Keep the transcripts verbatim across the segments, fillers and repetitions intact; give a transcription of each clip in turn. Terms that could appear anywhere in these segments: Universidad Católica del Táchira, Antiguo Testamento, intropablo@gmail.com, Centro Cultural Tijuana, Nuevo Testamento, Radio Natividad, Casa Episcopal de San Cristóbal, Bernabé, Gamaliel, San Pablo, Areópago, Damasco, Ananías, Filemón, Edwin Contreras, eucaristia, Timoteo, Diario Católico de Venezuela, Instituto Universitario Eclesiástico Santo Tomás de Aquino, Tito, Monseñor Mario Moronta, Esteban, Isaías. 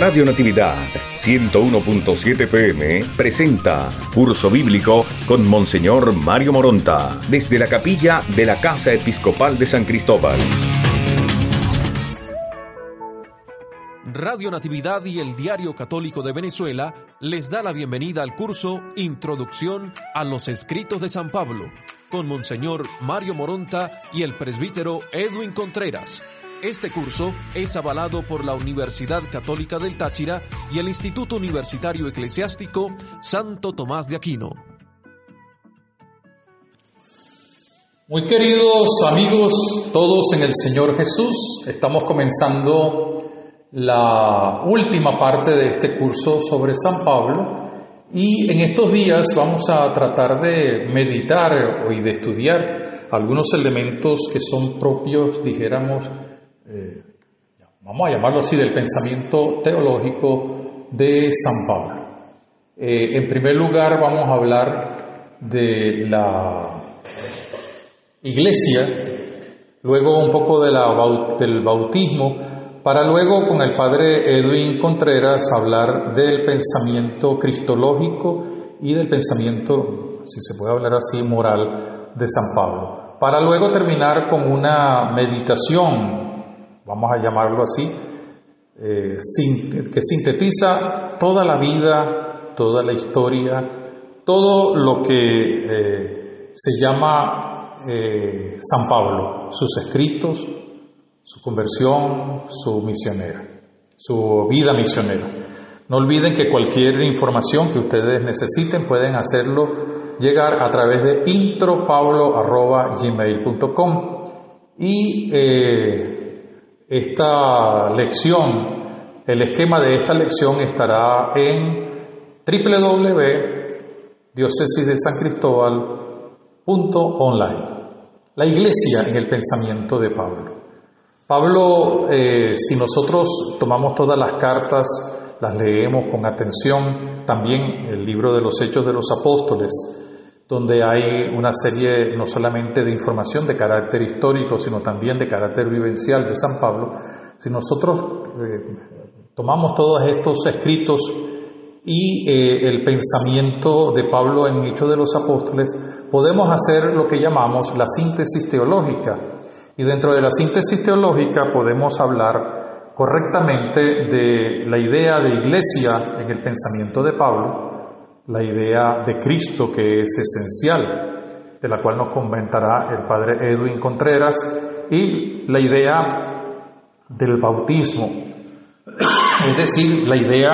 Radio Natividad ciento uno punto siete F M presenta Curso Bíblico con Monseñor Mario Moronta desde la capilla de la Casa Episcopal de San Cristóbal. Radio Natividad y el Diario Católico de Venezuela les da la bienvenida al curso Introducción a los Escritos de San Pablo, con Monseñor Mario Moronta y el presbítero Edwin Contreras. Este curso es avalado por la Universidad Católica del Táchira y el Instituto Universitario Eclesiástico Santo Tomás de Aquino. Muy queridos amigos, todos en el Señor Jesús, estamos comenzando la última parte de este curso sobre San Pablo, y en estos días vamos a tratar de meditar y de estudiar algunos elementos que son propios, dijéramos, eh, vamos a llamarlo así, del pensamiento teológico de San Pablo. Eh, en primer lugar vamos a hablar de la Iglesia, luego un poco de la, del bautismo, para luego con el padre Edwin Contreras hablar del pensamiento cristológico y del pensamiento, si se puede hablar así, moral de San Pablo. Para luego terminar con una meditación, vamos a llamarlo así, eh, sin, que sintetiza toda la vida, toda la historia, todo lo que eh, se llama eh, San Pablo, sus escritos, su conversión, su misionera, su vida misionera. No olviden que cualquier información que ustedes necesiten pueden hacerlo llegar a través de intropablo arroba gmail punto com, y eh, esta lección, el esquema de esta lección estará en doble u doble u doble u punto diócesis de san cristóbal punto online. La Iglesia en el pensamiento de Pablo. Pablo, eh, si nosotros tomamos todas las cartas, las leemos con atención, también el libro de los Hechos de los Apóstoles, donde hay una serie no solamente de información de carácter histórico, sino también de carácter vivencial de San Pablo, si nosotros eh, tomamos todos estos escritos y eh, el pensamiento de Pablo en Hechos de los Apóstoles, podemos hacer lo que llamamos la síntesis teológica. Y dentro de la síntesis teológica podemos hablar correctamente de la idea de Iglesia en el pensamiento de Pablo, la idea de Cristo que es esencial, de la cual nos comentará el padre Edwin Contreras, y la idea del bautismo, es decir, la idea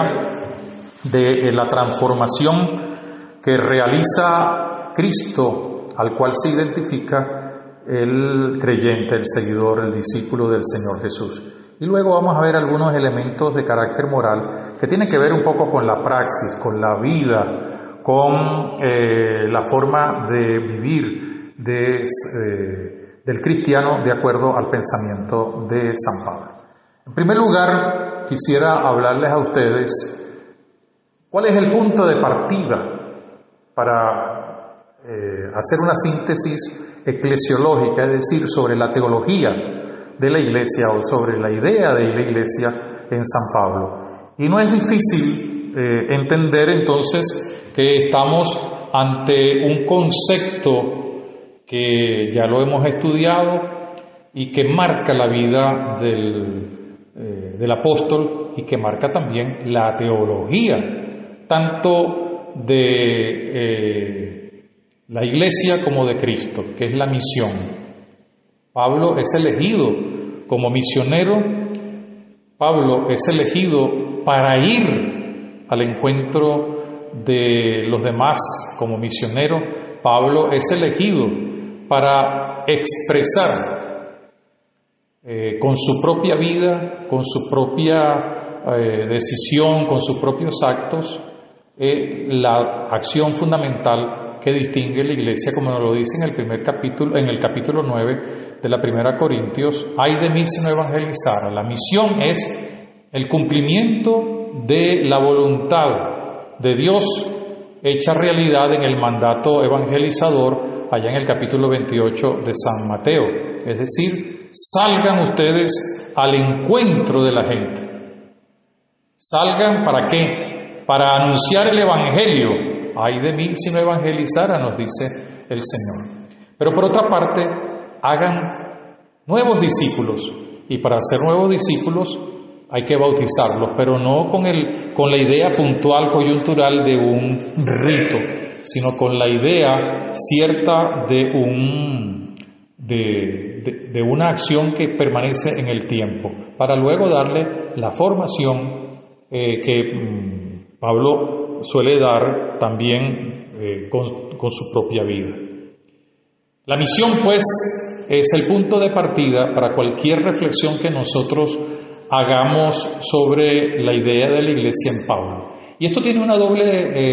de la transformación que realiza Cristo, al cual se identifica el creyente, el seguidor, el discípulo del Señor Jesús. Y luego vamos a ver algunos elementos de carácter moral que tienen que ver un poco con la praxis, con la vida, con eh, la forma de vivir de, eh, del cristiano de acuerdo al pensamiento de San Pablo. En primer lugar, quisiera hablarles a ustedes cuál es el punto de partida para eh, hacer una síntesis eclesiológica, es decir, sobre la teología de la Iglesia o sobre la idea de la Iglesia en San Pablo. Y no es difícil eh, entender entonces que estamos ante un concepto que ya lo hemos estudiado y que marca la vida del, eh, del apóstol, y que marca también la teología, tanto de... Eh, la Iglesia como de Cristo, que es la misión. Pablo es elegido como misionero, Pablo es elegido para ir al encuentro de los demás como misionero, Pablo es elegido para expresar eh, con su propia vida, con su propia eh, decisión, con sus propios actos, eh, la acción fundamental que distingue la Iglesia, como nos lo dice en el primer capítulo, en el capítulo nueve de la primera Corintios: hay de mí si no evangelizara. La misión es el cumplimiento de la voluntad de Dios hecha realidad en el mandato evangelizador, allá en el capítulo veintiocho de San Mateo. Es decir, salgan ustedes al encuentro de la gente. ¿Salgan para qué? Para anunciar el Evangelio. Ay de mí si no evangelizara, nos dice el Señor. Pero por otra parte, hagan nuevos discípulos. Y para hacer nuevos discípulos hay que bautizarlos, pero no con, el, con la idea puntual, coyuntural de un rito, sino con la idea cierta de, un, de, de, de una acción que permanece en el tiempo, para luego darle la formación eh, que mmm, Pablo suele dar también eh, con, con su propia vida. La misión, pues, es el punto de partida para cualquier reflexión que nosotros hagamos sobre la idea de la Iglesia en Pablo. Y esto tiene una doble,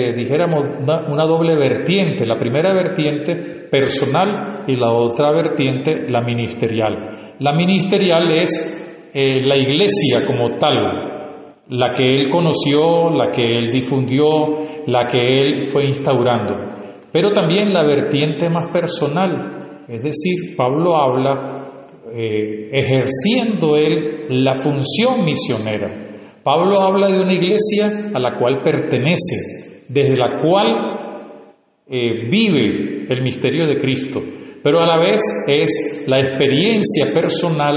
eh, dijéramos, una, una doble vertiente. La primera vertiente personal y la otra vertiente, la ministerial. La ministerial es eh, la Iglesia como tal, la que él conoció, la que él difundió, la que él fue instaurando. Pero también la vertiente más personal, es decir, Pablo habla Eh, ejerciendo él la función misionera. Pablo habla de una iglesia a la cual pertenece, desde la cual eh, vive el misterio de Cristo, pero a la vez es la experiencia personal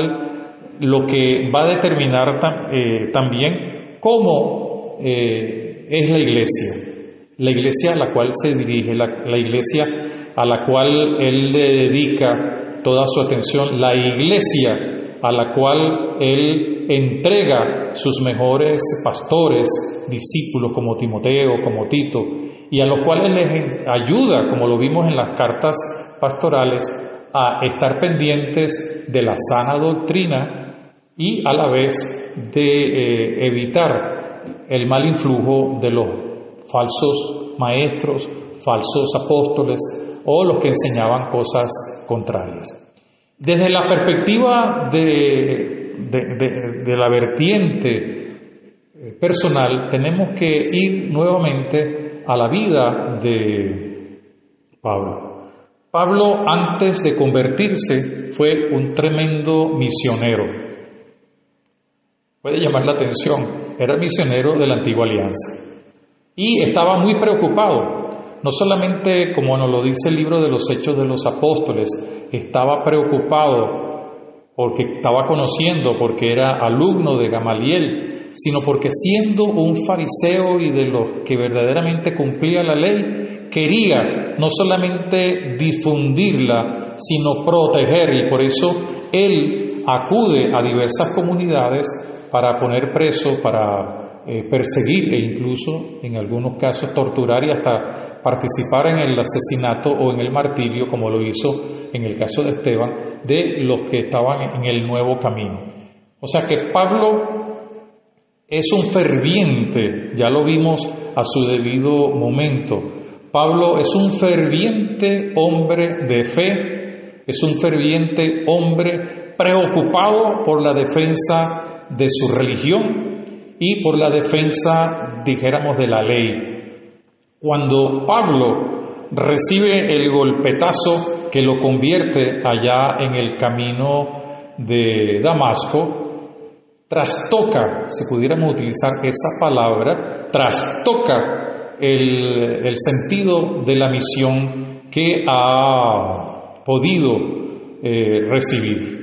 lo que va a determinar tam, eh, también cómo eh, es la iglesia, la iglesia a la cual se dirige, la, la iglesia a la cual él le dedica toda su atención, la iglesia a la cual él entrega sus mejores pastores, discípulos como Timoteo, como Tito, y a los cuales les ayuda, como lo vimos en las cartas pastorales, a estar pendientes de la sana doctrina y a la vez de eh, evitar el mal influjo de los falsos maestros, falsos apóstoles, o los que enseñaban cosas contrarias. Desde la perspectiva de, de, de, de la vertiente personal, tenemos que ir nuevamente a la vida de Pablo. Pablo, antes de convertirse, fue un tremendo misionero. Puede llamar la atención, era misionero de la Antigua Alianza y estaba muy preocupado. No solamente, como nos lo dice el libro de los Hechos de los Apóstoles, estaba preocupado porque estaba conociendo, porque era alumno de Gamaliel, sino porque siendo un fariseo y de los que verdaderamente cumplía la ley, quería no solamente difundirla, sino protegerla. Y por eso él acude a diversas comunidades para poner preso, para eh, perseguir e incluso, en algunos casos, torturar y hasta participar en el asesinato o en el martirio, como lo hizo en el caso de Esteban, de los que estaban en el nuevo camino. O sea que Pablo es un ferviente, ya lo vimos a su debido momento. Pablo es un ferviente hombre de fe, es un ferviente hombre preocupado por la defensa de su religión y por la defensa, dijéramos, de la ley. Cuando Pablo recibe el golpetazo que lo convierte allá en el camino de Damasco, trastoca, si pudiéramos utilizar esa palabra, trastoca el, el sentido de la misión que ha podido eh, recibir.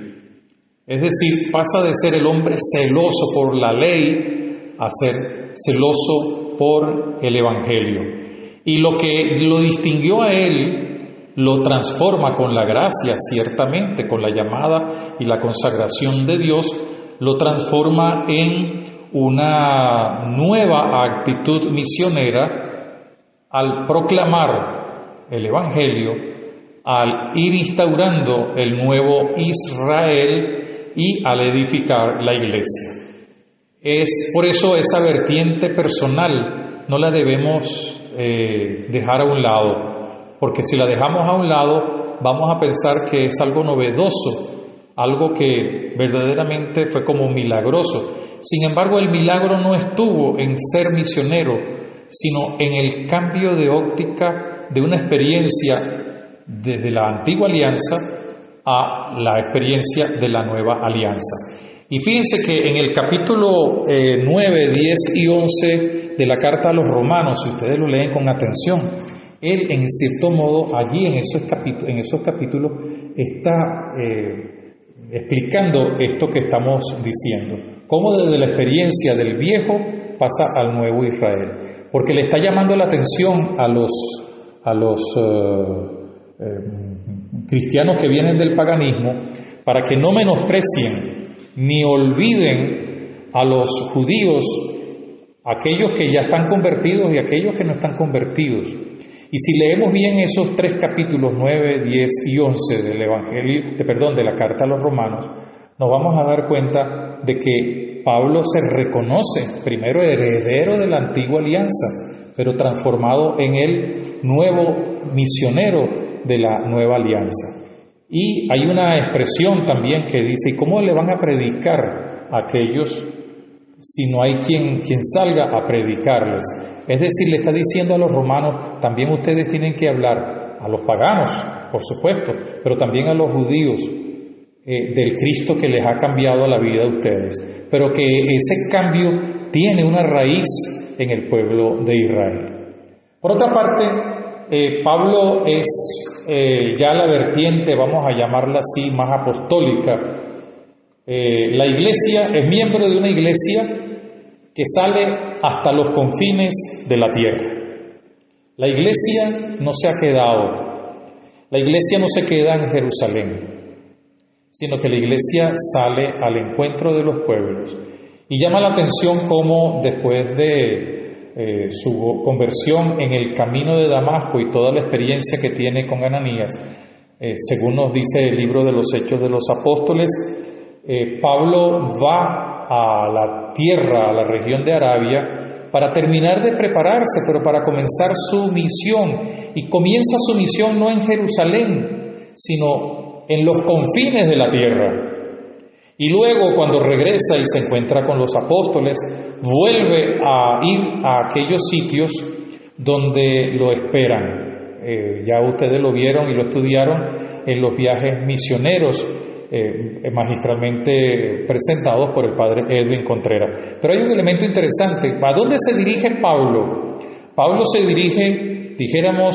Es decir, pasa de ser el hombre celoso por la ley a ser celoso por el Evangelio. Y lo que lo distinguió a él, lo transforma con la gracia, ciertamente, con la llamada y la consagración de Dios, lo transforma en una nueva actitud misionera al proclamar el Evangelio, al ir instaurando el nuevo Israel y al edificar la iglesia. Es por eso esa vertiente personal no la debemos Eh, dejar a un lado, porque si la dejamos a un lado vamos a pensar que es algo novedoso, algo que verdaderamente fue como milagroso. Sin embargo, el milagro no estuvo en ser misionero, sino en el cambio de óptica de una experiencia desde la Antigua Alianza a la experiencia de la Nueva Alianza. Y fíjense que en el capítulo eh, nueve, diez y once de la carta a los romanos, si ustedes lo leen con atención, él en cierto modo allí en esos, capítulo, en esos capítulos está eh, explicando esto que estamos diciendo, cómo desde la experiencia del viejo pasa al nuevo Israel, porque le está llamando la atención a los, a los eh, eh, cristianos que vienen del paganismo para que no menosprecien ni olviden a los judíos, aquellos que ya están convertidos y aquellos que no están convertidos. Y si leemos bien esos tres capítulos nueve, diez y once del Evangelio, de, perdón, de la carta a los romanos, nos vamos a dar cuenta de que Pablo se reconoce primero heredero de la antigua alianza, pero transformado en el nuevo misionero de la nueva alianza. Y hay una expresión también que dice, ¿y cómo le van a predicar a aquellos si no hay quien, quien salga a predicarles? Es decir, le está diciendo a los romanos, también ustedes tienen que hablar a los paganos, por supuesto, pero también a los judíos eh, del Cristo que les ha cambiado la vida a ustedes, pero que ese cambio tiene una raíz en el pueblo de Israel. Por otra parte, eh, Pablo es... Eh, ya la vertiente, vamos a llamarla así, más apostólica. Eh, la iglesia es miembro de una iglesia que sale hasta los confines de la tierra. La iglesia no se ha quedado, la iglesia no se queda en Jerusalén, sino que la iglesia sale al encuentro de los pueblos. Y llama la atención cómo después de Eh, su conversión en el camino de Damasco y toda la experiencia que tiene con Ananías, eh, según nos dice el libro de los Hechos de los Apóstoles, eh, Pablo va a la tierra, a la región de Arabia, para terminar de prepararse, pero para comenzar su misión. Y comienza su misión no en Jerusalén, sino en los confines de la tierra. Y luego, cuando regresa y se encuentra con los apóstoles, vuelve a ir a aquellos sitios donde lo esperan. Eh, ya ustedes lo vieron y lo estudiaron en los viajes misioneros eh, magistralmente presentados por el padre Edwin Contreras. Pero hay un elemento interesante. ¿A dónde se dirige Pablo? Pablo se dirige, dijéramos,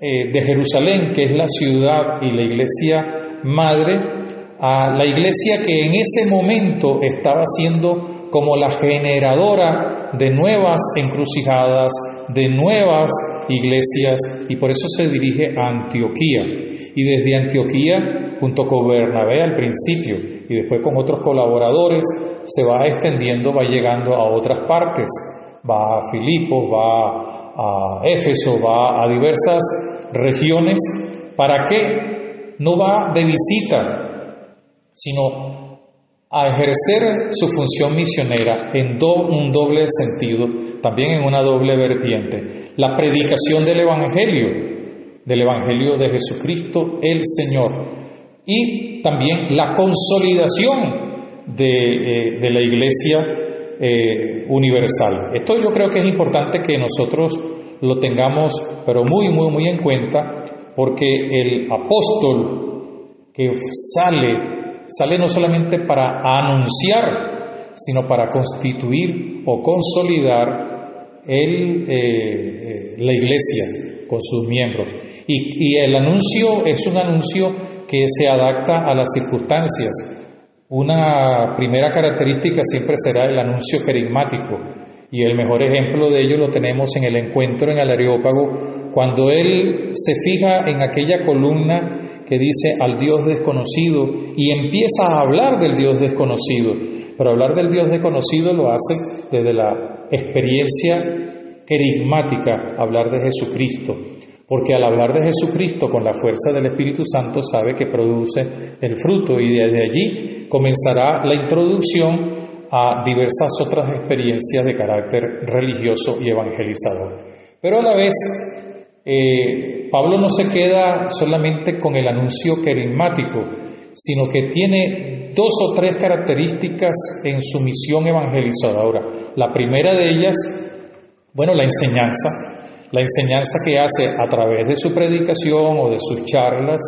eh, de Jerusalén, que es la ciudad y la iglesia madre, a la iglesia que en ese momento estaba siendo como la generadora de nuevas encrucijadas, de nuevas iglesias, y por eso se dirige a Antioquía. Y desde Antioquía, junto con Bernabé al principio, y después con otros colaboradores, se va extendiendo, va llegando a otras partes, va a Filipos, va a Éfeso, va a diversas regiones. ¿Para qué? No va de visita, sino a ejercer su función misionera en do, un doble sentido, también en una doble vertiente. La predicación del Evangelio, del Evangelio de Jesucristo el Señor, y también la consolidación de, eh, de la Iglesia eh, universal. Esto yo creo que es importante que nosotros lo tengamos, pero muy, muy, muy en cuenta, porque el apóstol que sale... Sale no solamente para anunciar, sino para constituir o consolidar el, eh, eh, la iglesia con sus miembros. Y, y el anuncio es un anuncio que se adapta a las circunstancias. Una primera característica siempre será el anuncio carismático. Y el mejor ejemplo de ello lo tenemos en el encuentro en el Areópago, cuando él se fija en aquella columna que dice al Dios desconocido y empieza a hablar del Dios desconocido. Pero hablar del Dios desconocido lo hace desde la experiencia carismática, hablar de Jesucristo. Porque al hablar de Jesucristo con la fuerza del Espíritu Santo sabe que produce el fruto y desde allí comenzará la introducción a diversas otras experiencias de carácter religioso y evangelizador. Pero a la vez... Eh, Pablo no se queda solamente con el anuncio carismático, sino que tiene dos o tres características en su misión evangelizadora. La primera de ellas, bueno, la enseñanza, la enseñanza que hace a través de su predicación o de sus charlas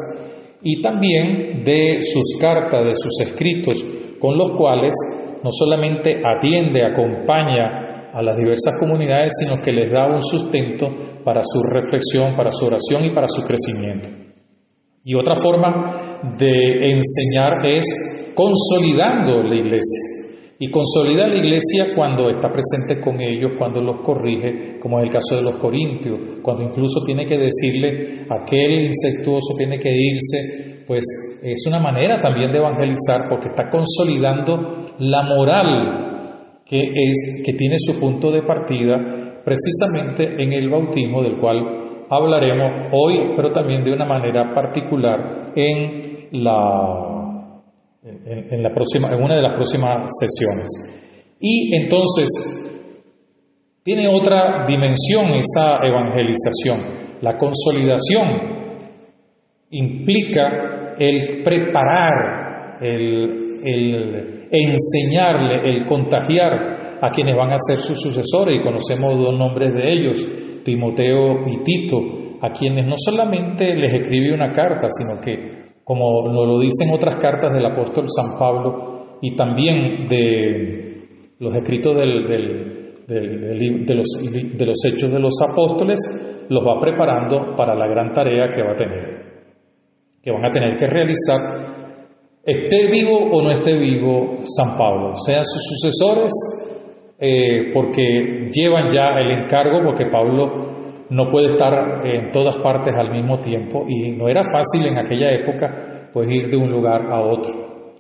y también de sus cartas, de sus escritos, con los cuales no solamente atiende, acompaña a las diversas comunidades, sino que les da un sustento para su reflexión, para su oración y para su crecimiento. Y otra forma de enseñar es consolidando la iglesia. Y consolida la iglesia cuando está presente con ellos, cuando los corrige, como es el caso de los corintios, cuando incluso tiene que decirle, aquel incestuoso tiene que irse, pues es una manera también de evangelizar, porque está consolidando la moral que, es, que tiene su punto de partida precisamente en el bautismo, del cual hablaremos hoy, pero también de una manera particular en la... En, en, la próxima, en una de las próximas sesiones. Y entonces tiene otra dimensión esa evangelización. La consolidación implica el preparar, el, el enseñarle, el contagiar a quienes van a ser sus sucesores, y conocemos dos nombres de ellos, Timoteo y Tito, a quienes no solamente les escribe una carta, sino que, como nos lo dicen otras cartas del apóstol San Pablo y también de los escritos del, del, del, del, de, los, de los hechos de los apóstoles, los va preparando para la gran tarea que va a tener, que van a tener que realizar, esté vivo o no esté vivo San Pablo, sean sus sucesores, eh, porque llevan ya el encargo, porque Pablo no puede estar en todas partes al mismo tiempo, y no era fácil en aquella época pues ir de un lugar a otro.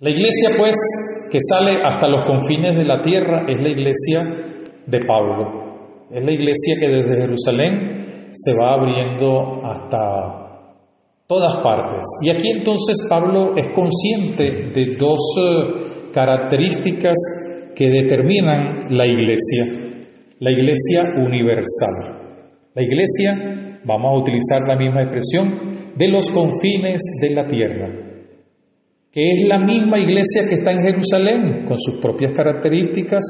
La iglesia pues que sale hasta los confines de la tierra es la iglesia de Pablo, es la iglesia que desde Jerusalén se va abriendo hasta todas partes. Y aquí entonces Pablo es consciente de dos características que determinan la iglesia. La iglesia universal, la iglesia, vamos a utilizar la misma expresión, de los confines de la tierra, que es la misma iglesia que está en Jerusalén, con sus propias características,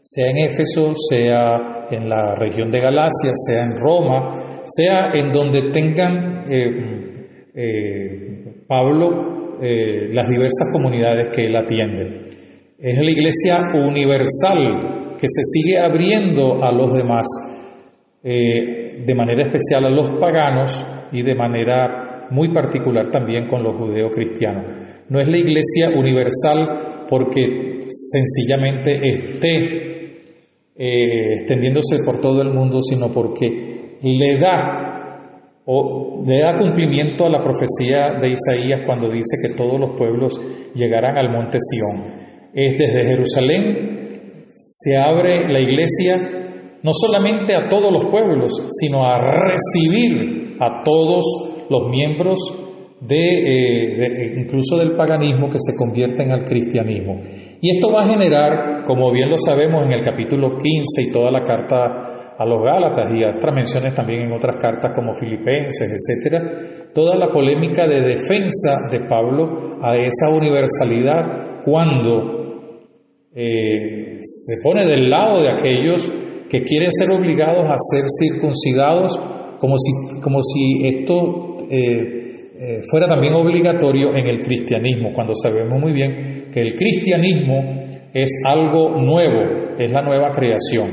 sea en Éfeso, sea en la región de Galacia, sea en Roma, sea en donde tengan eh, eh, Pablo eh, las diversas comunidades que él atiende. Es la iglesia universal, que se sigue abriendo a los demás, eh, de manera especial a los paganos y de manera muy particular también con los judeocristianos. No es la iglesia universal porque sencillamente esté eh, extendiéndose por todo el mundo, sino porque le da, o le da cumplimiento a la profecía de Isaías cuando dice que todos los pueblos llegarán al monte Sión. Es desde Jerusalén se abre la iglesia no solamente a todos los pueblos, sino a recibir a todos los miembros de, eh, de, incluso del paganismo, que se convierten al cristianismo. Y esto va a generar, como bien lo sabemos en el capítulo quince y toda la carta a los Gálatas y otras menciones también en otras cartas como Filipenses, etcétera, toda la polémica de defensa de Pablo a esa universalidad cuando Eh, se pone del lado de aquellos que quieren ser obligados a ser circuncidados, como si, como si esto eh, eh, fuera también obligatorio en el cristianismo, cuando sabemos muy bien que el cristianismo es algo nuevo, es la nueva creación.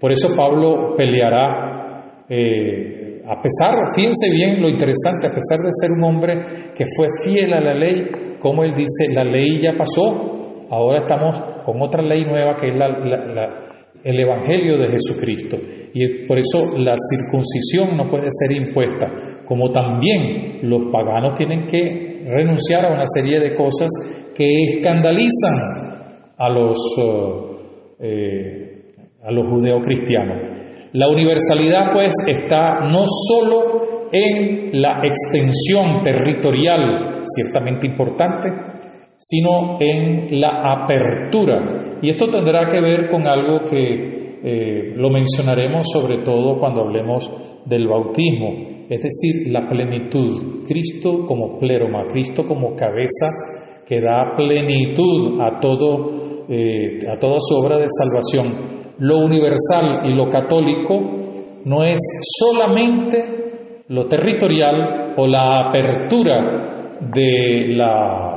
Por eso Pablo peleará, eh, a pesar, fíjense bien lo interesante, a pesar de ser un hombre que fue fiel a la ley, como él dice, la ley ya pasó. Ahora estamos con otra ley nueva que es la, la, la, el Evangelio de Jesucristo. Y por eso la circuncisión no puede ser impuesta, como también los paganos tienen que renunciar a una serie de cosas que escandalizan a los, eh, a los judeocristianos. La universalidad pues está no solo en la extensión territorial, ciertamente importante, sino en la apertura. Y esto tendrá que ver con algo que eh, lo mencionaremos sobre todo cuando hablemos del bautismo, es decir, la plenitud, Cristo como pléroma, Cristo como cabeza que da plenitud a, todo, eh, a toda su obra de salvación. Lo universal y lo católico no es solamente lo territorial o la apertura de la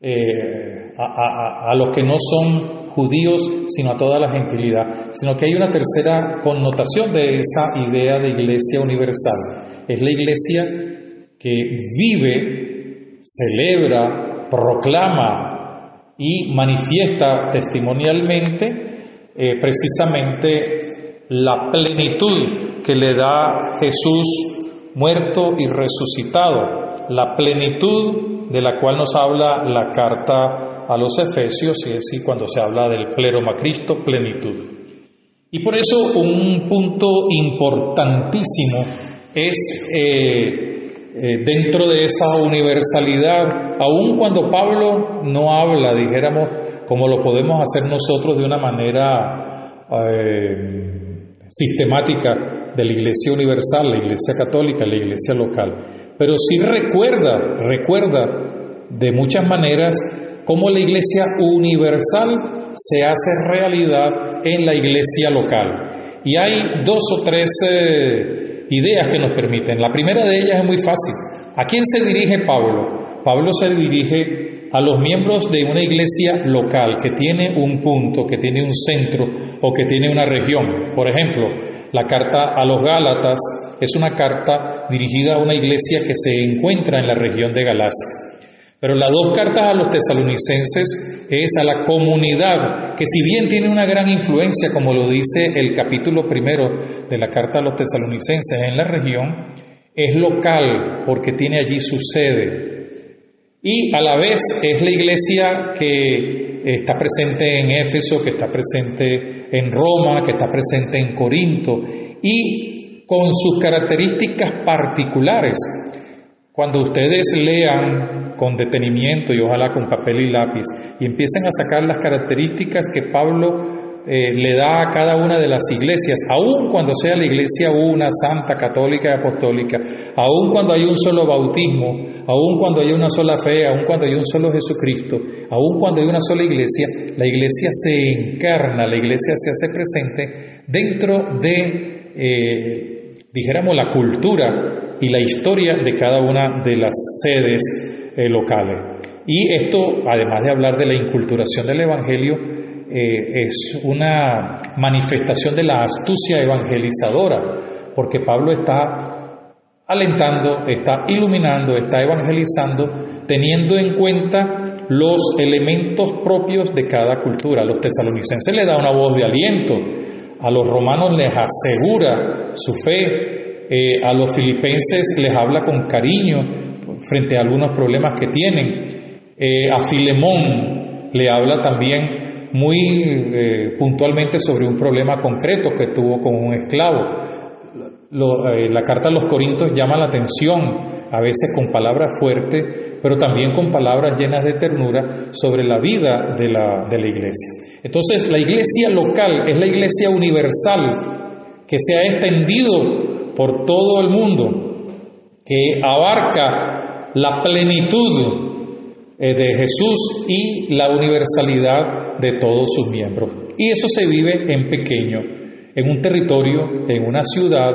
eh, a, a, a los que no son judíos, sino a toda la gentilidad, sino que hay una tercera connotación de esa idea de iglesia universal. Es la iglesia que vive, celebra, proclama y manifiesta testimonialmente eh, precisamente la plenitud que le da Jesús muerto y resucitado, la plenitud de la cual nos habla la carta a los Efesios, y es decir, cuando se habla del pleroma Cristo, plenitud. Y por eso un punto importantísimo es eh, eh, dentro de esa universalidad, aun cuando Pablo no habla, dijéramos, como lo podemos hacer nosotros de una manera eh, sistemática, de la Iglesia Universal, la Iglesia Católica, la Iglesia Local. Pero sí recuerda, recuerda de muchas maneras cómo la Iglesia Universal se hace realidad en la Iglesia Local. Y hay dos o tres eh, ideas que nos permiten. La primera de ellas es muy fácil. ¿A quién se dirige Pablo? Pablo se dirige a los miembros de una iglesia local que tiene un punto, que tiene un centro o que tiene una región. Por ejemplo, la carta a los Gálatas es una carta dirigida a una iglesia que se encuentra en la región de Galacia. Pero las dos cartas a los tesalonicenses es a la comunidad, que si bien tiene una gran influencia, como lo dice el capítulo primero de la carta a los tesalonicenses en la región, es local porque tiene allí su sede. Y a la vez es la iglesia que está presente en Éfeso, que está presente en Roma, que está presente en Corinto, y con sus características particulares. Cuando ustedes lean con detenimiento y ojalá con papel y lápiz, y empiecen a sacar las características que Pablo eh, le da a cada una de las iglesias, aun cuando sea la iglesia una, santa, católica y apostólica, aun cuando hay un solo bautismo, aun cuando hay una sola fe, aun cuando hay un solo Jesucristo, aun cuando hay una sola iglesia, la iglesia se encarna, la iglesia se hace presente dentro de, eh, dijéramos, la cultura y la historia de cada una de las sedes eh, locales. Y esto, además de hablar de la inculturación del Evangelio, eh, es una manifestación de la astucia evangelizadora, porque Pablo está alentando, está iluminando, está evangelizando, teniendo en cuenta los elementos propios de cada cultura. A los tesalonicenses les da una voz de aliento, a los romanos les asegura su fe, eh, a los filipenses les habla con cariño frente a algunos problemas que tienen, eh, a Filemón le habla también muy eh, puntualmente sobre un problema concreto que tuvo con un esclavo. Lo, eh, la carta a los Corintios llama la atención, a veces con palabras fuertes, pero también con palabras llenas de ternura sobre la vida de la, de la iglesia. Entonces, la iglesia local es la iglesia universal que se ha extendido por todo el mundo, que abarca la plenitud eh, de Jesús y la universalidad de todos sus miembros. Y eso se vive en pequeño, en un territorio, en una ciudad,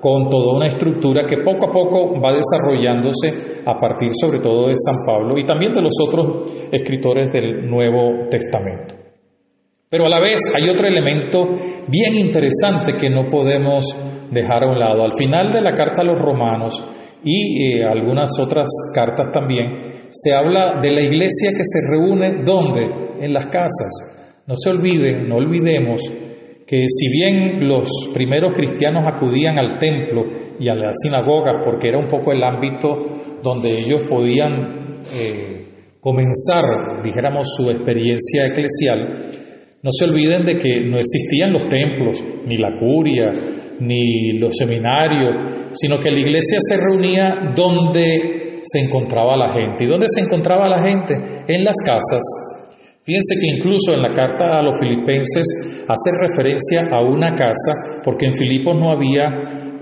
con toda una estructura que poco a poco va desarrollándose a partir sobre todo de San Pablo y también de los otros escritores del Nuevo Testamento. Pero a la vez hay otro elemento bien interesante que no podemos dejar a un lado. Al final de la carta a los romanos y eh, algunas otras cartas también, se habla de la iglesia que se reúne, ¿dónde? En las casas. No se olviden, no olvidemos que si bien los primeros cristianos acudían al templo y a las sinagogas porque era un poco el ámbito donde ellos podían eh, comenzar, dijéramos, su experiencia eclesial, no se olviden de que no existían los templos, ni la curia, ni los seminarios, sino que la iglesia se reunía donde se encontraba la gente. ¿Y dónde se encontraba la gente? En las casas. Fíjense que incluso en la carta a los filipenses hace referencia a una casa, porque en Filipos no había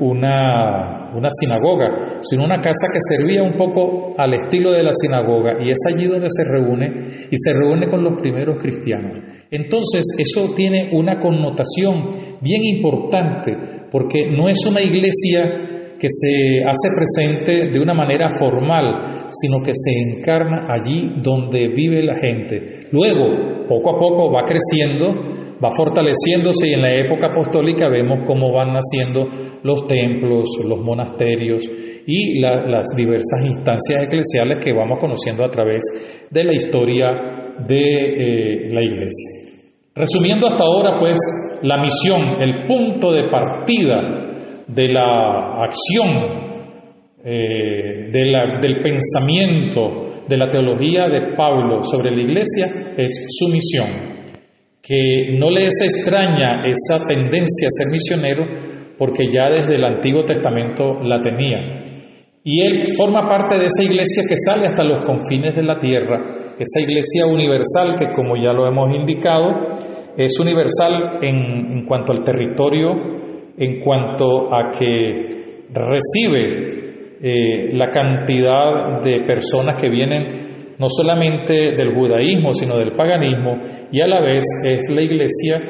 una, una sinagoga, sino una casa que servía un poco al estilo de la sinagoga, y es allí donde se reúne, y se reúne con los primeros cristianos. Entonces, eso tiene una connotación bien importante, porque no es una iglesia que se hace presente de una manera formal, sino que se encarna allí donde vive la gente. Luego, poco a poco va creciendo, va fortaleciéndose, y en la época apostólica vemos cómo van naciendo los templos, los monasterios y la, las diversas instancias eclesiales que vamos conociendo a través de la historia de eh, la Iglesia. Resumiendo hasta ahora, pues, la misión, el punto de partida de la acción, eh, de la, del pensamiento, de la teología de Pablo sobre la Iglesia, es su misión, que no le es extraña esa tendencia a ser misionero, porque ya desde el Antiguo Testamento la tenía. Y él forma parte de esa Iglesia que sale hasta los confines de la tierra, esa Iglesia universal que, como ya lo hemos indicado, es universal en, en cuanto al territorio, en cuanto a que recibe eh, la cantidad de personas que vienen no solamente del judaísmo, sino del paganismo, y a la vez es la Iglesia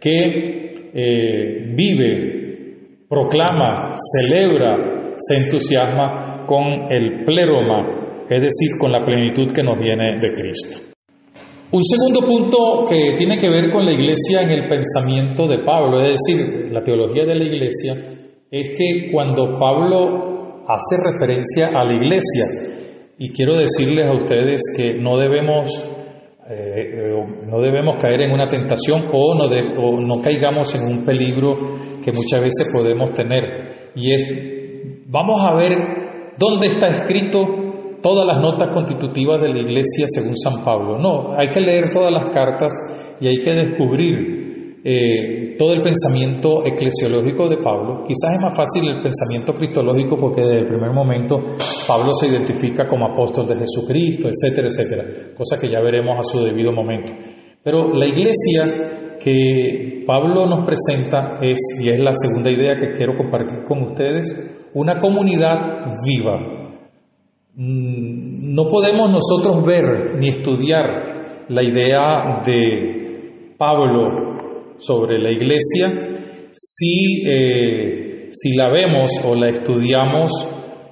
que eh, vive, proclama, celebra, se entusiasma con el pleroma, es decir, con la plenitud que nos viene de Cristo. Un segundo punto que tiene que ver con la Iglesia en el pensamiento de Pablo, es decir, la teología de la Iglesia, es que cuando Pablo hace referencia a la Iglesia, y quiero decirles a ustedes que no debemos, eh, no debemos caer en una tentación o no, de, o no caigamos en un peligro que muchas veces podemos tener, y es, vamos a ver dónde está escrito todas las notas constitutivas de la Iglesia según San Pablo. No, hay que leer todas las cartas y hay que descubrir eh, todo el pensamiento eclesiológico de Pablo. Quizás es más fácil el pensamiento cristológico, porque desde el primer momento Pablo se identifica como apóstol de Jesucristo, etcétera, etcétera, cosa que ya veremos a su debido momento. Pero la Iglesia que Pablo nos presenta es, y es la segunda idea que quiero compartir con ustedes, una comunidad viva. No podemos nosotros ver ni estudiar la idea de Pablo sobre la Iglesia si, eh, si la vemos o la estudiamos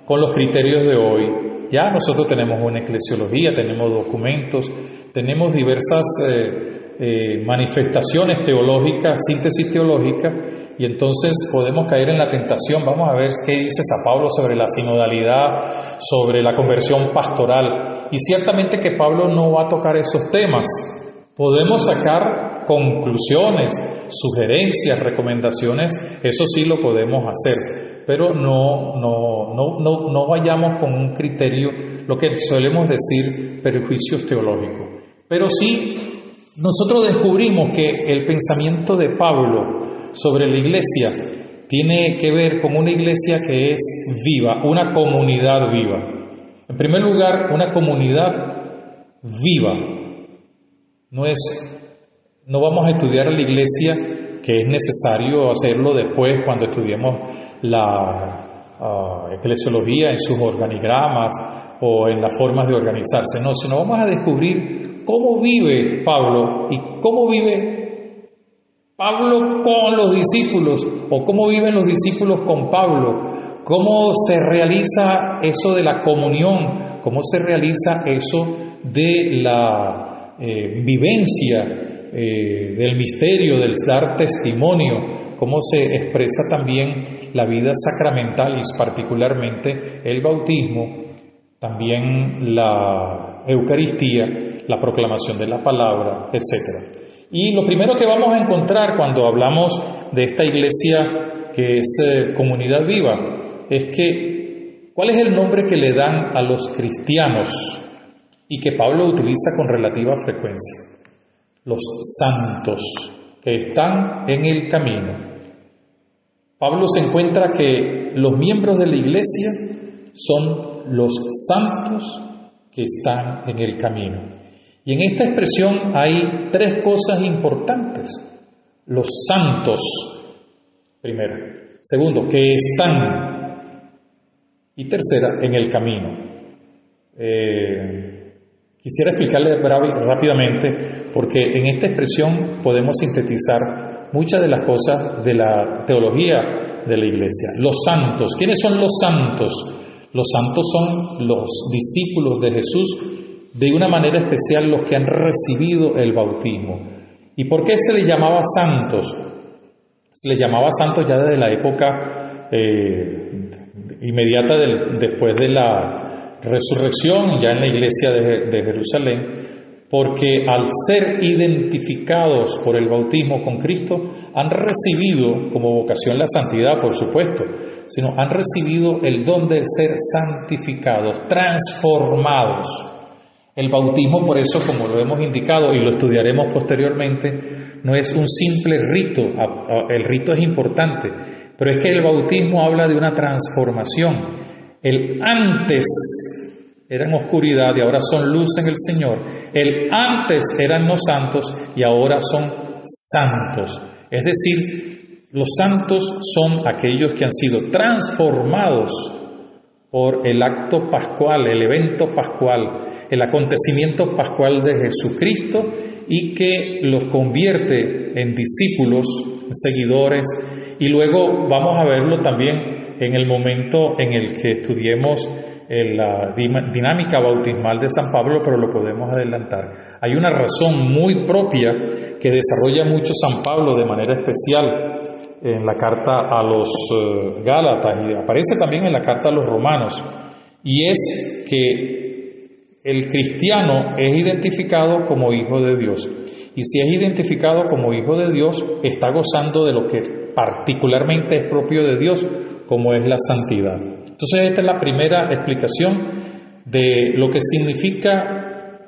con los criterios de hoy. Ya nosotros tenemos una eclesiología, tenemos documentos, tenemos diversas eh, eh, manifestaciones teológicas, síntesis teológica, y entonces podemos caer en la tentación. Vamos a ver qué dice San Pablo sobre la sinodalidad, sobre la conversión pastoral, y ciertamente que Pablo no va a tocar esos temas. Podemos sacar conclusiones, sugerencias, recomendaciones, eso sí lo podemos hacer, pero no, no, no, no, no vayamos con un criterio, lo que solemos decir, prejuicios teológicos. Pero sí, nosotros descubrimos que el pensamiento de Pablo sobre la Iglesia tiene que ver con una Iglesia que es viva, una comunidad viva. En primer lugar, una comunidad viva. No es, no vamos a estudiar la Iglesia, que es necesario hacerlo después cuando estudiemos la uh, eclesiología en sus organigramas o en las formas de organizarse. No, sino vamos a descubrir cómo vive Pablo y cómo vive Pablo con los discípulos, o cómo viven los discípulos con Pablo, cómo se realiza eso de la comunión, cómo se realiza eso de la eh, vivencia eh, del misterio, del dar testimonio, cómo se expresa también la vida sacramental, y particularmente el bautismo, también la Eucaristía, la proclamación de la palabra, etcétera. Y lo primero que vamos a encontrar cuando hablamos de esta Iglesia que es eh, comunidad viva, es que, ¿cuál es el nombre que le dan a los cristianos y que Pablo utiliza con relativa frecuencia? Los santos que están en el camino. Pablo se encuentra que los miembros de la Iglesia son los santos que están en el camino. Y en esta expresión hay tres cosas importantes. Los santos, primero. Segundo, que están. Y tercera, en el camino. Eh, quisiera explicarles rápidamente, porque en esta expresión podemos sintetizar muchas de las cosas de la teología de la iglesia. Los santos. ¿Quiénes son los santos? Los santos son los discípulos de Jesús, de una manera especial los que han recibido el bautismo. ¿Y por qué se les llamaba santos? Se les llamaba santos ya desde la época eh, inmediata del, después de la resurrección, ya en la iglesia de, de Jerusalén, porque al ser identificados por el bautismo con Cristo, han recibido como vocación la santidad, por supuesto, sino han recibido el don de ser santificados, transformados. El bautismo, por eso, como lo hemos indicado y lo estudiaremos posteriormente, no es un simple rito, el rito es importante, pero es que el bautismo habla de una transformación. El antes eran oscuridad y ahora son luz en el Señor. El antes eran los santos y ahora son santos. Es decir, los santos son aquellos que han sido transformados por el acto pascual, el evento pascual, el acontecimiento pascual de Jesucristo, y que los convierte en discípulos, seguidores. Y luego vamos a verlo también en el momento en el que estudiemos la dinámica bautismal de San Pablo, pero lo podemos adelantar. Hay una razón muy propia que desarrolla mucho San Pablo de manera especial en la carta a los Gálatas y aparece también en la carta a los Romanos, y es que el cristiano es identificado como hijo de Dios, y si es identificado como hijo de Dios, está gozando de lo que particularmente es propio de Dios, como es la santidad. Entonces, esta es la primera explicación de lo que significa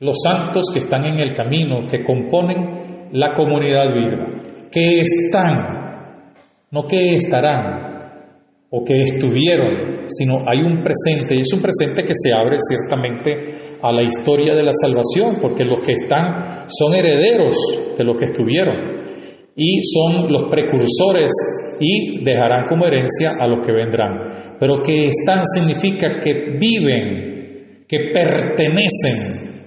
los santos que están en el camino, que componen la comunidad viva, que están, no que estarán o que estuvieron, sino hay un presente, y es un presente que se abre ciertamente a la historia de la salvación, porque los que están son herederos de los que estuvieron y son los precursores y dejarán como herencia a los que vendrán. Pero que están significa que viven, que pertenecen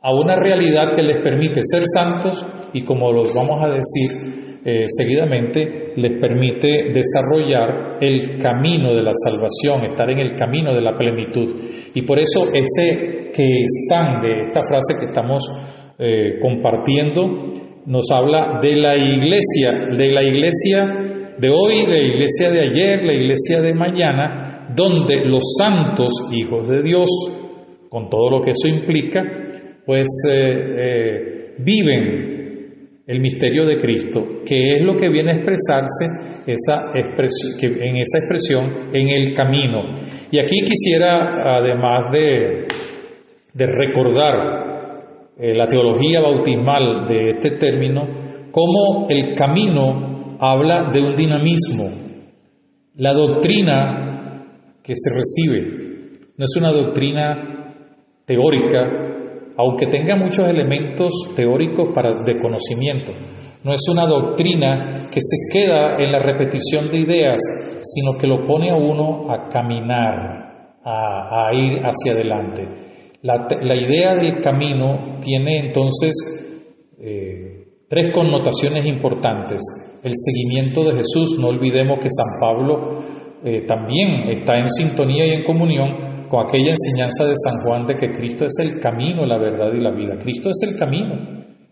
a una realidad que les permite ser santos y, como los vamos a decir Eh, seguidamente, les permite desarrollar el camino de la salvación, estar en el camino de la plenitud. Y por eso ese que están de esta frase que estamos eh, compartiendo nos habla de la iglesia, de la iglesia de hoy, la iglesia de ayer, la iglesia de mañana, donde los santos hijos de Dios, con todo lo que eso implica, pues eh, eh, viven el misterio de Cristo, que es lo que viene a expresarse esa expresión, que en esa expresión en el camino. Y aquí quisiera, además de, de recordar eh, la teología bautismal de este término, cómo el camino habla de un dinamismo. La doctrina que se recibe no es una doctrina teórica, aunque tenga muchos elementos teóricos para, de conocimiento. No es una doctrina que se queda en la repetición de ideas, sino que lo pone a uno a caminar, a, a ir hacia adelante. La, la idea del camino tiene entonces eh, tres connotaciones importantes. El seguimiento de Jesús, no olvidemos que San Pablo eh, también está en sintonía y en comunión con aquella enseñanza de San Juan de que Cristo es el camino, la verdad y la vida. Cristo es el camino.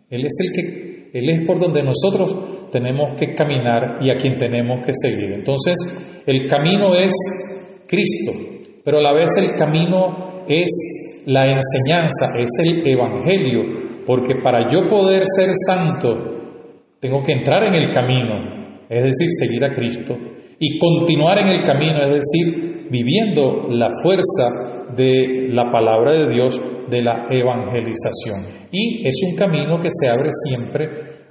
Él es el que, Él es por donde nosotros tenemos que caminar y a quien tenemos que seguir. Entonces, el camino es Cristo, pero a la vez el camino es la enseñanza, es el evangelio, porque para yo poder ser santo, tengo que entrar en el camino, es decir, seguir a Cristo, y continuar en el camino, es decir, viviendo la fuerza de la palabra de Dios, de la evangelización. Y es un camino que se abre siempre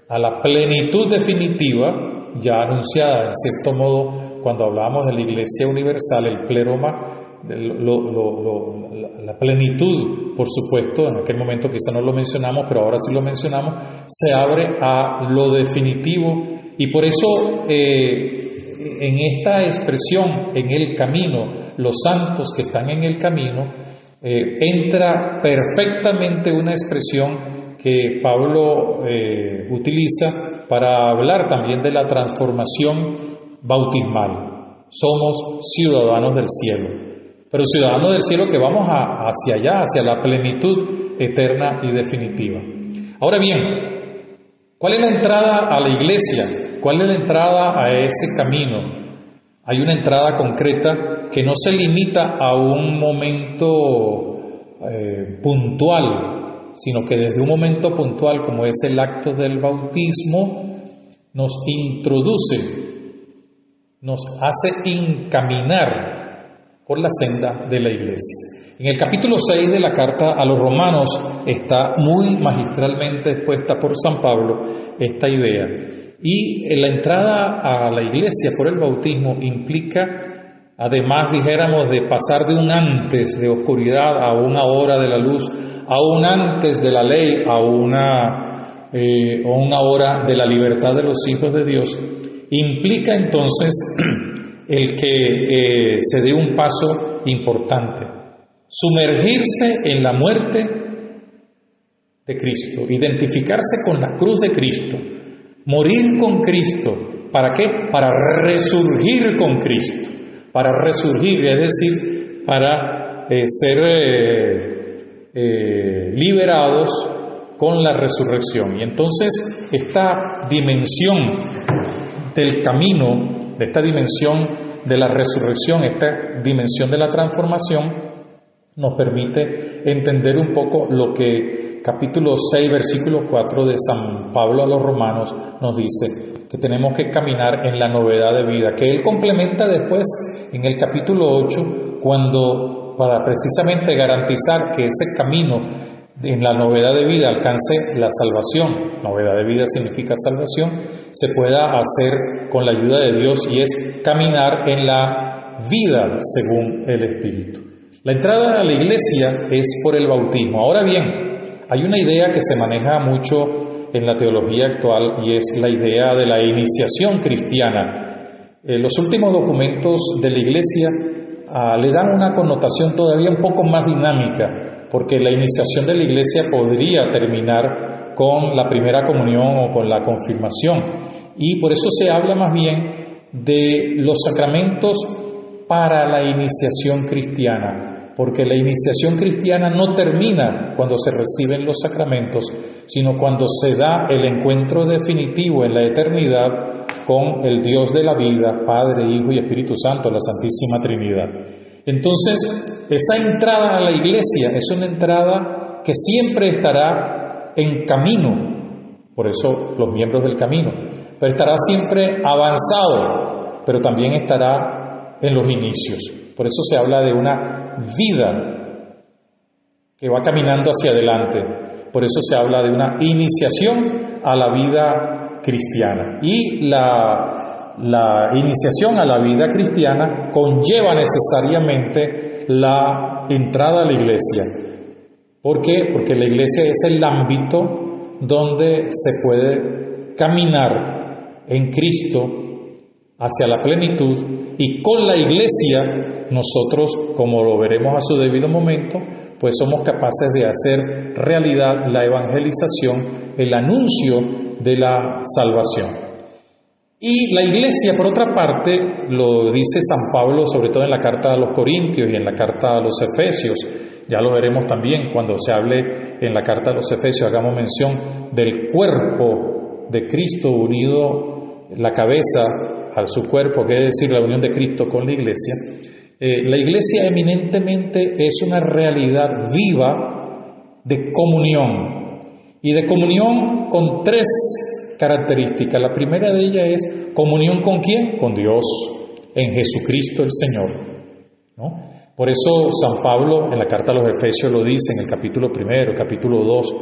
a la plenitud definitiva, ya anunciada en cierto modo cuando hablamos de la Iglesia Universal, el pleroma, lo, lo, lo, la plenitud, por supuesto, en aquel momento quizá no lo mencionamos, pero ahora sí lo mencionamos, se abre a lo definitivo. Y por eso Eh, en esta expresión, en el camino, los santos que están en el camino, eh, entra perfectamente una expresión que Pablo eh, utiliza para hablar también de la transformación bautismal. Somos ciudadanos del cielo, pero ciudadanos del cielo que vamos a, hacia allá, hacia la plenitud eterna y definitiva. Ahora bien, ¿cuál es la entrada a la iglesia? ¿Cuál es la entrada a ese camino? Hay una entrada concreta que no se limita a un momento eh, puntual, sino que desde un momento puntual, como es el acto del bautismo, nos introduce, nos hace encaminar por la senda de la iglesia. En el capítulo seis de la carta a los romanos está muy magistralmente expuesta por San Pablo esta idea. Y la entrada a la iglesia por el bautismo implica, además, dijéramos, de pasar de un antes de oscuridad a una hora de la luz, a un antes de la ley, a una, eh, a una hora de la libertad de los hijos de Dios. Implica entonces el que eh, se dé un paso importante, sumergirse en la muerte de Cristo, identificarse con la cruz de Cristo, morir con Cristo. ¿Para qué? Para resurgir con Cristo, para resurgir, es decir, para eh, ser eh, eh, liberados con la resurrección. Y entonces esta dimensión del camino, de esta dimensión de la resurrección, esta dimensión de la transformación, nos permite entender un poco lo que capítulo seis, versículo cuatro de San Pablo a los romanos nos dice, que tenemos que caminar en la novedad de vida, que él complementa después en el capítulo ocho, cuando, para precisamente garantizar que ese camino en la novedad de vida alcance la salvación, novedad de vida significa salvación, se pueda hacer con la ayuda de Dios, y es caminar en la vida según el Espíritu. La entrada a la iglesia es por el bautismo. Ahora bien, hay una idea que se maneja mucho en la teología actual, y es la idea de la iniciación cristiana. Eh, los últimos documentos de la iglesia ah, le dan una connotación todavía un poco más dinámica, porque la iniciación de la iglesia podría terminar con la primera comunión o con la confirmación. Y por eso se habla más bien de los sacramentos para la iniciación cristiana, porque la iniciación cristiana no termina cuando se reciben los sacramentos, sino cuando se da el encuentro definitivo en la eternidad con el Dios de la vida, Padre, Hijo y Espíritu Santo, la Santísima Trinidad. Entonces, esa entrada a la iglesia es una entrada que siempre estará en camino, por eso los miembros del camino, pero estará siempre avanzado, pero también estará en los inicios. Por eso se habla de una vida que va caminando hacia adelante, por eso se habla de una iniciación a la vida cristiana. Y la... La iniciación a la vida cristiana conlleva necesariamente la entrada a la iglesia. ¿Por qué? Porque la iglesia es el ámbito donde se puede caminar en Cristo hacia la plenitud, y con la iglesia nosotros, como lo veremos a su debido momento, pues somos capaces de hacer realidad la evangelización, el anuncio de la salvación. Y la iglesia, por otra parte, lo dice San Pablo, sobre todo en la carta a los Corintios y en la carta a los Efesios, ya lo veremos también cuando se hable en la carta a los Efesios, hagamos mención del cuerpo de Cristo unido, la cabeza a su cuerpo, que es decir, la unión de Cristo con la iglesia. Eh, la iglesia eminentemente es una realidad viva de comunión, y de comunión con tres característica. La primera de ellas es comunión con ¿quién? Con Dios, en Jesucristo el Señor, ¿no? Por eso San Pablo en la carta a los Efesios lo dice en el capítulo primero, capítulo dos,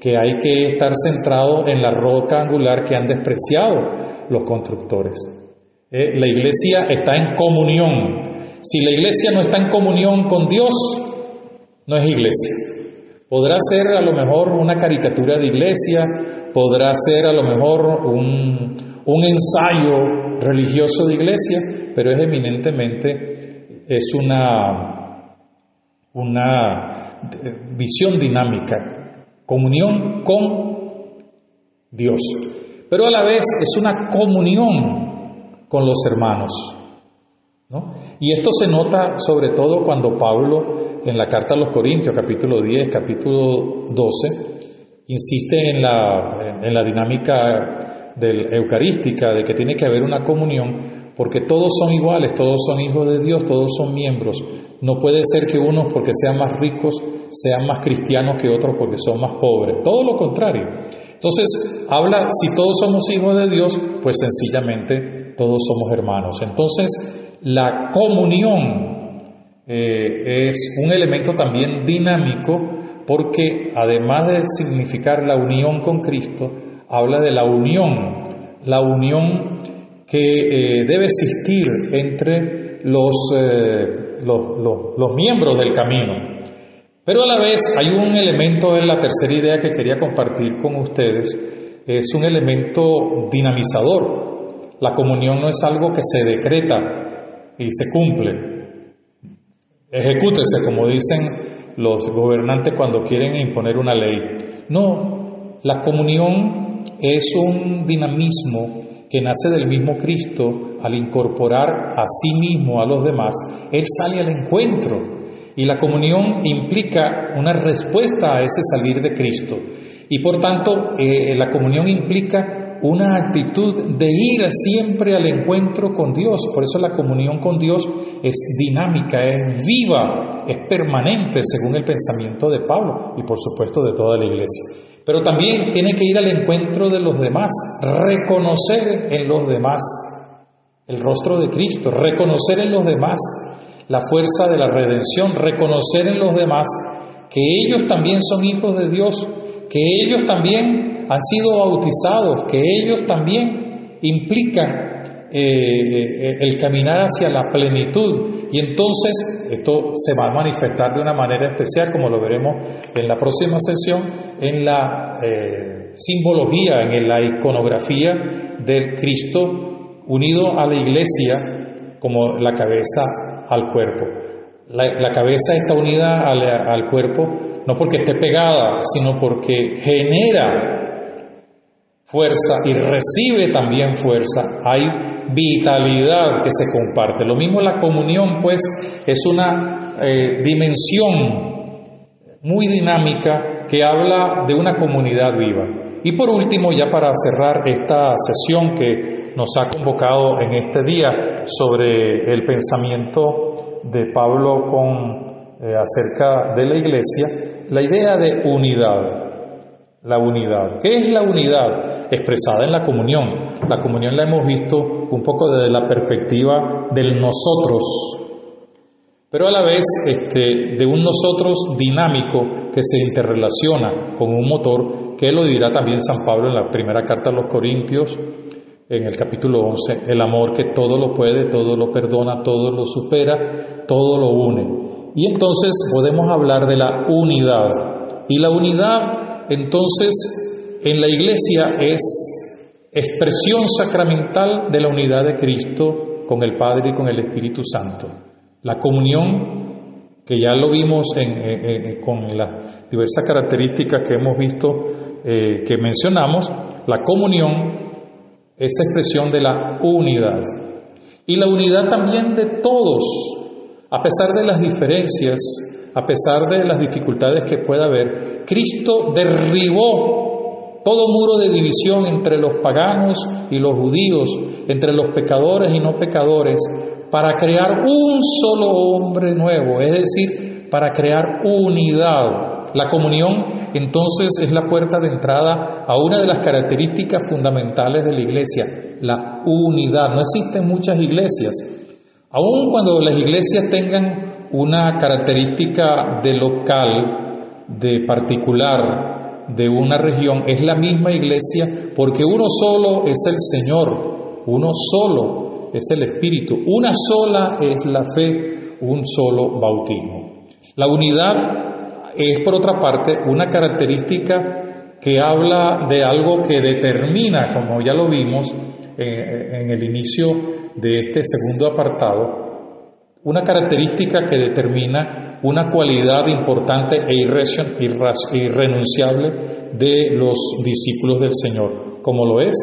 que hay que estar centrado en la roca angular que han despreciado los constructores. ¿Eh? La iglesia está en comunión. Si la iglesia no está en comunión con Dios, no es iglesia. Podrá ser a lo mejor una caricatura de iglesia, podrá ser a lo mejor un, un ensayo religioso de iglesia, pero es eminentemente es una, una visión dinámica, comunión con Dios. Pero a la vez es una comunión con los hermanos, ¿no? Y esto se nota sobre todo cuando Pablo, en la carta a los Corintios, capítulo diez, capítulo doce, insiste en la, en la dinámica del, eucarística, de que tiene que haber una comunión, porque todos son iguales, todos son hijos de Dios, todos son miembros. No puede ser que unos, porque sean más ricos, sean más cristianos que otros porque son más pobres. Todo lo contrario. Entonces, habla, si todos somos hijos de Dios, pues sencillamente todos somos hermanos. Entonces, la comunión eh, es un elemento también dinámico, porque además de significar la unión con Cristo, habla de la unión, la unión que eh, debe existir entre los, eh, los, los, los miembros del camino. Pero a la vez hay un elemento en la tercera idea que quería compartir con ustedes, es un elemento dinamizador. La comunión no es algo que se decreta y se cumple. Ejecútese, como dicen los gobernantes cuando quieren imponer una ley. No, la comunión es un dinamismo que nace del mismo Cristo. Al incorporar a sí mismo a los demás, Él sale al encuentro. Y la comunión implica una respuesta a ese salir de Cristo. Y por tanto, eh, la comunión implica una actitud de ir siempre al encuentro con Dios. Por eso la comunión con Dios es dinámica, es viva, es permanente, según el pensamiento de Pablo y por supuesto de toda la Iglesia. Pero también tiene que ir al encuentro de los demás, reconocer en los demás el rostro de Cristo, reconocer en los demás la fuerza de la redención, reconocer en los demás que ellos también son hijos de Dios, que ellos también han sido bautizados, que ellos también implican eh, el caminar hacia la plenitud. Y entonces esto se va a manifestar de una manera especial, como lo veremos en la próxima sesión, en la eh, simbología, en la iconografía del Cristo unido a la Iglesia como la cabeza al cuerpo. La, la cabeza está unida al, al cuerpo, no porque esté pegada, sino porque genera fuerza y recibe también fuerza. Hay vitalidad que se comparte. Lo mismo la comunión, pues, es una eh, dimensión muy dinámica que habla de una comunidad viva. Y por último, ya para cerrar esta sesión que nos ha convocado en este día sobre el pensamiento de Pablo con, eh, acerca de la Iglesia, la idea de unidad. La unidad. ¿Qué es la unidad? Expresada en la comunión. La comunión la hemos visto un poco desde la perspectiva del nosotros, pero a la vez este, de un nosotros dinámico que se interrelaciona con un motor, que lo dirá también San Pablo en la primera carta a los Corintios, en el capítulo once, el amor que todo lo puede, todo lo perdona, todo lo supera, todo lo une. Y entonces podemos hablar de la unidad. Y la unidad, entonces, en la Iglesia es expresión sacramental de la unidad de Cristo con el Padre y con el Espíritu Santo. La comunión, que ya lo vimos en, en, en, con las diversas características que hemos visto, eh, que mencionamos, la comunión es expresión de la unidad. Y la unidad también de todos, a pesar de las diferencias, a pesar de las dificultades que pueda haber. Cristo derribó todo muro de división entre los paganos y los judíos, entre los pecadores y no pecadores, para crear un solo hombre nuevo, es decir, para crear unidad. La comunión, entonces, es la puerta de entrada a una de las características fundamentales de la Iglesia, la unidad. No existen muchas iglesias. Aun cuando las iglesias tengan una característica de local, de particular, de una región, es la misma iglesia, porque uno solo es el Señor, uno solo es el Espíritu, una sola es la fe, un solo bautismo. La unidad es, por otra parte, una característica que habla de algo que determina, como ya lo vimos eh, en el inicio de este segundo apartado, una característica que determina una cualidad importante e irrenunciable de los discípulos del Señor, como lo es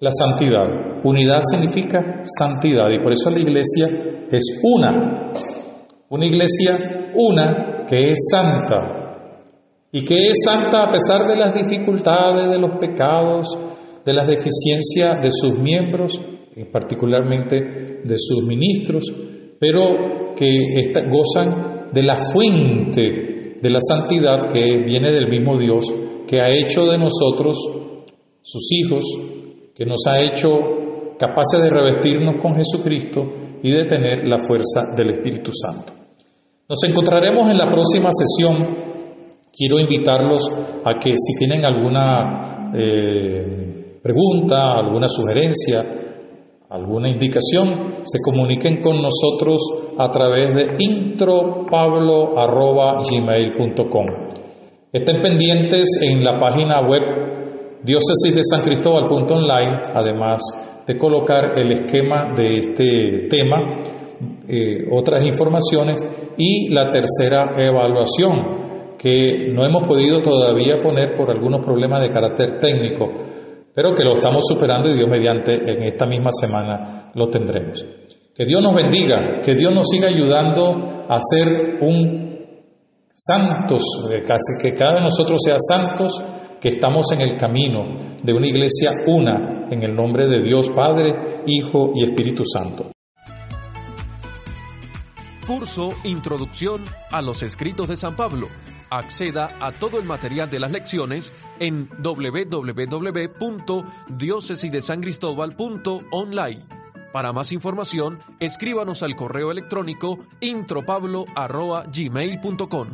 la santidad. Unidad significa santidad, y por eso la iglesia es una, una iglesia una que es santa, y que es santa a pesar de las dificultades, de los pecados, de las deficiencias de sus miembros, particularmente de sus ministros, pero que gozan de la fuente de la santidad que viene del mismo Dios, que ha hecho de nosotros sus hijos, que nos ha hecho capaces de revestirnos con Jesucristo y de tener la fuerza del Espíritu Santo. Nos encontraremos en la próxima sesión. Quiero invitarlos a que si tienen alguna eh, pregunta, alguna sugerencia, alguna indicación, se comuniquen con nosotros a través de intropablo arroba gmail punto com. Estén pendientes en la página web diócesis de san cristóbal punto online, además de colocar el esquema de este tema, eh, otras informaciones y la tercera evaluación, que no hemos podido todavía poner por algunos problemas de carácter técnico, pero que lo estamos superando y Dios mediante en esta misma semana lo tendremos. Que Dios nos bendiga, que Dios nos siga ayudando a ser un santos, casi que cada de nosotros sea santos, que estamos en el camino de una iglesia una, en el nombre de Dios Padre, Hijo y Espíritu Santo. Curso Introducción a los Escritos de San Pablo. Acceda a todo el material de las lecciones en doble u doble u doble u punto diócesis de san cristóbal punto online. Para más información, escríbanos al correo electrónico intropablo arroba gmail punto com.